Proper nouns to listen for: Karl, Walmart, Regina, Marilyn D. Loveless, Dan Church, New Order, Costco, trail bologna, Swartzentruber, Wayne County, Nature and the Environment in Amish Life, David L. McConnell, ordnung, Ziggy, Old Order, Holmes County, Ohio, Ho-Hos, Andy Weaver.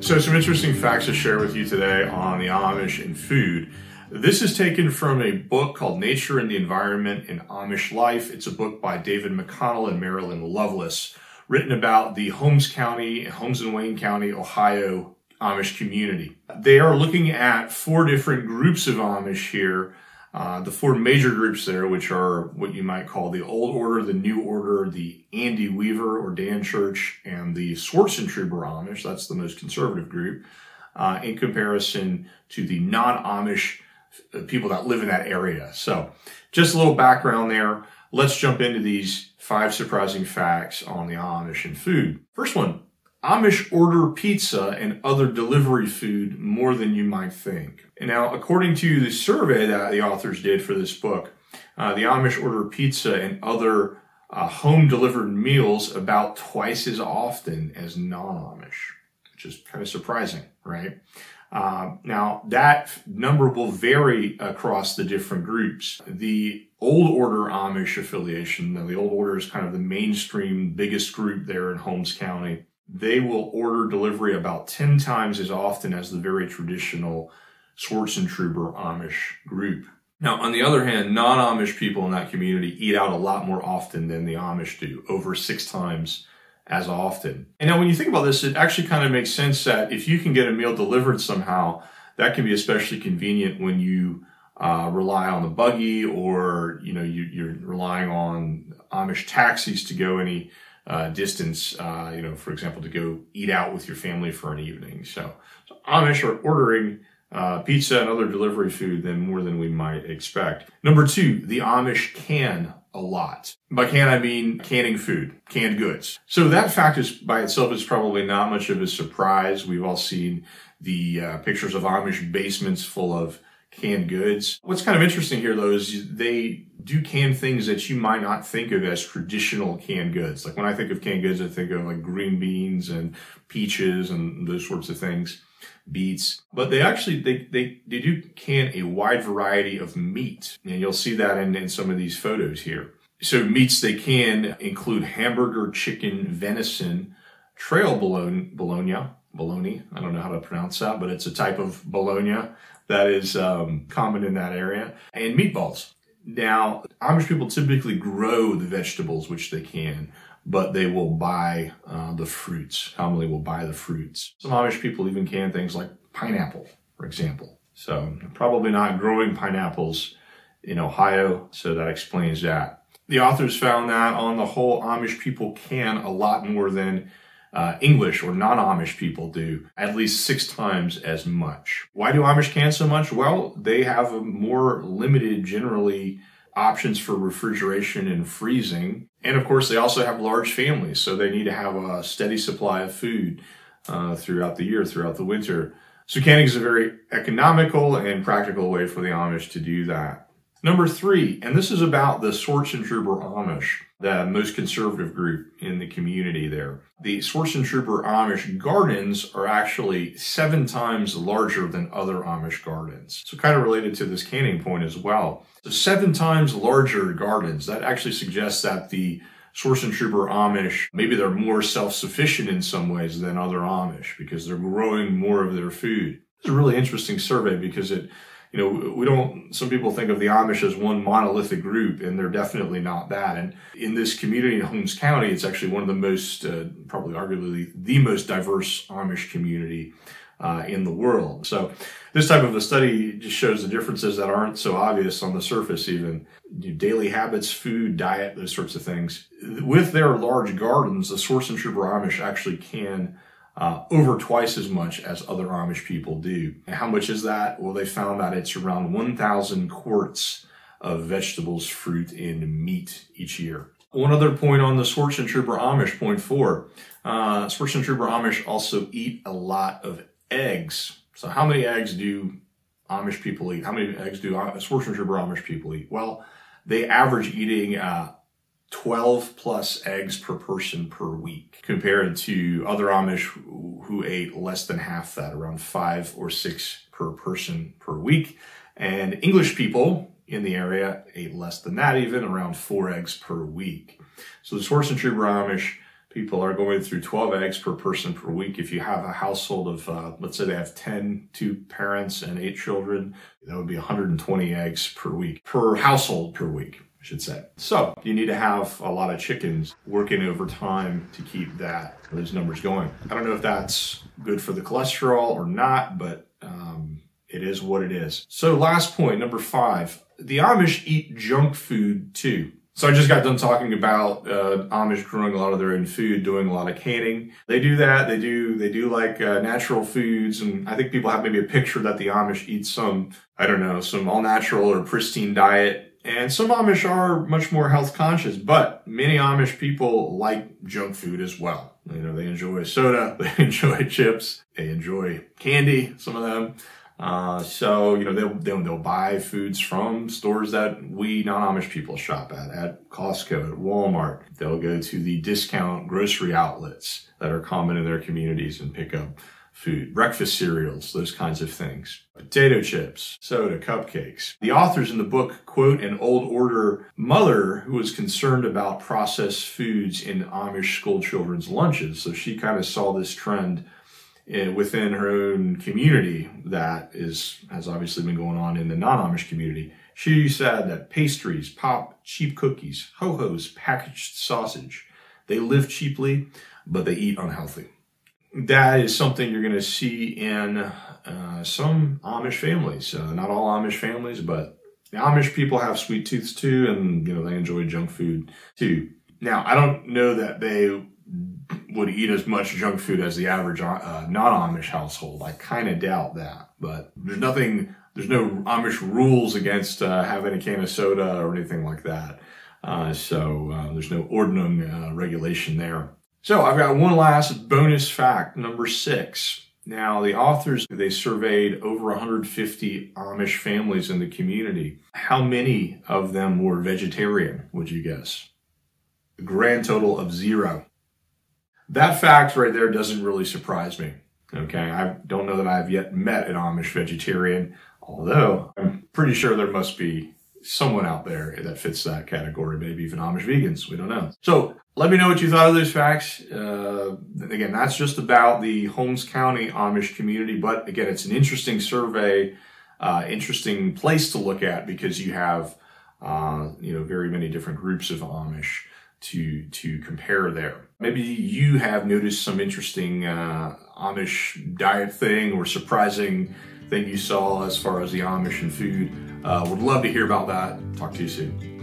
So some interesting facts to share with you today on the Amish and food. This is taken from a book called Nature and the Environment in Amish Life. It's a book by David McConnell and Marilyn Loveless, written about the Holmes and Wayne County, Ohio Amish community. They are looking at four different groups of Amish here. The four major groups there, which are what you might call the Old Order, the New Order, the Andy Weaver or Dan Church, and the Swartzentruber Amish. That's the most conservative group in comparison to the non-Amish people that live in that area. So just a little background there. Let's jump into these five surprising facts on the Amish and food. First one, Amish order pizza and other delivery food more than you might think. And now, according to the survey that the authors did for this book, the Amish order pizza and other home-delivered meals about twice as often as non-Amish, which is kind of surprising, right? Now, that number will vary across the different groups. The Old Order Amish affiliation, now the Old Order is kind of the mainstream biggest group there in Holmes County. They will order delivery about 10 times as often as the very traditional Swartzentruber Amish group. Now, on the other hand, non-Amish people in that community eat out a lot more often than the Amish do, over 6 times as often. And now when you think about this, it actually kind of makes sense that if you can get a meal delivered somehow, that can be especially convenient when you rely on the buggy, or you're relying on Amish taxis to go any distance, for example, to go eat out with your family for an evening. So Amish are ordering pizza and other delivery food more than we might expect. Number two, the Amish can a lot. By can, I mean canning food, canned goods. So that fact is by itself is probably not much of a surprise. We've all seen the pictures of Amish basements full of canned goods. What's kind of interesting here, though, is they do can things that you might not think of as traditional canned goods. Like when I think of canned goods, I think of like green beans and peaches and those sorts of things, beets. But they actually, they do can a wide variety of meat. And you'll see that in some of these photos here. So meats they can include hamburger, chicken, venison, trail bologna. I don't know how to pronounce that, but it's a type of bologna that is common in that area, and meatballs. Now, Amish people typically grow the vegetables, which they can, but they will buy the fruits, commonly will buy the fruits. Some Amish people even can things like pineapple, for example. So probably not growing pineapples in Ohio, so that explains that. The authors found that on the whole, Amish people can a lot more than English or non-Amish people do, at least 6 times as much. Why do Amish can so much? Well, they have a more limited, generally, options for refrigeration and freezing. And of course, they also have large families, so they need to have a steady supply of food throughout the year, throughout the winter. So canning is a very economical and practical way for the Amish to do that. Number three, and this is about the Swartzentruber Amish, the most conservative group in the community there. The Swartzentruber Amish gardens are actually 7 times larger than other Amish gardens. So kind of related to this canning point as well. So 7 times larger gardens, that actually suggests that the Swartzentruber Amish, maybe they're more self-sufficient in some ways than other Amish because they're growing more of their food. It's a really interesting survey because it, we don't, some people think of the Amish as one monolithic group, and they're definitely not that. And in this community in Holmes County, it's actually one of the most, probably arguably the most diverse Amish community in the world. So this type of a study just shows the differences that aren't so obvious on the surface even. Daily habits, food, diet, those sorts of things. With their large gardens, the Swartzentruber Amish actually can over twice as much as other Amish people do. And how much is that? Well, they found that it's around 1,000 quarts of vegetables, fruit, and meat each year. One other point on the Swartzentruber Amish, point four, Swartzentruber Amish also eat a lot of eggs. So how many eggs do Amish people eat? How many eggs do Swartzentruber Amish people eat? Well, they average eating 12 plus eggs per person per week, compared to other Amish who ate less than half that, around 5 or 6 per person per week. And English people in the area ate less than that, even around 4 eggs per week. So the Swartzentruber Amish people are going through 12 eggs per person per week. If you have a household of, let's say they have 10, two parents and 8 children, that would be 120 eggs per week, per household per week, I should say. So you need to have a lot of chickens working overtime to keep that, those numbers going. I don't know if that's good for the cholesterol or not, but it is what it is. So last point, number 5, the Amish eat junk food too. So I just got done talking about Amish growing a lot of their own food, doing a lot of canning. They do that. They do like natural foods, and I think people have maybe a picture that the Amish eat some, I don't know, some all-natural or pristine diet. And some Amish are much more health conscious, but many Amish people like junk food as well. You know, they enjoy soda, they enjoy chips, they enjoy candy, some of them. So, you know, they'll buy foods from stores that we non-Amish people shop at Costco, at Walmart. They'll go to the discount grocery outlets that are common in their communities and pick up food, breakfast cereals, those kinds of things, potato chips, soda, cupcakes. The authors in the book quote an Old Order mother who was concerned about processed foods in Amish school children's lunches. So she kind of saw this trend within her own community that has obviously been going on in the non-Amish community. She said that pastries, pop, cheap cookies, ho-hos, packaged sausage, they live cheaply, but they eat unhealthy. That is something you're going to see in some Amish families. Not all Amish families, but the Amish people have sweet tooths too, and you know they enjoy junk food too. Now, I don't know that they would eat as much junk food as the average non-Amish household. I kind of doubt that, but there's no Amish rules against having a can of soda or anything like that. So there's no ordnung regulation there. So I've got one last bonus fact, number 6. Now, the authors, they surveyed over 150 Amish families in the community. How many of them were vegetarian, would you guess? A grand total of 0. That fact right there doesn't really surprise me, okay? I don't know that I've yet met an Amish vegetarian, although I'm pretty sure there must be someone out there that fits that category, maybe even Amish vegans, we don't know. So let me know what you thought of those facts. Again, that's just about the Holmes County Amish community, but again, it's an interesting survey, interesting place to look at because you have very many different groups of Amish to compare there. Maybe you have noticed some interesting Amish diet thing or surprising thing you saw as far as the Amish and food. Would love to hear about that. Talk to you soon.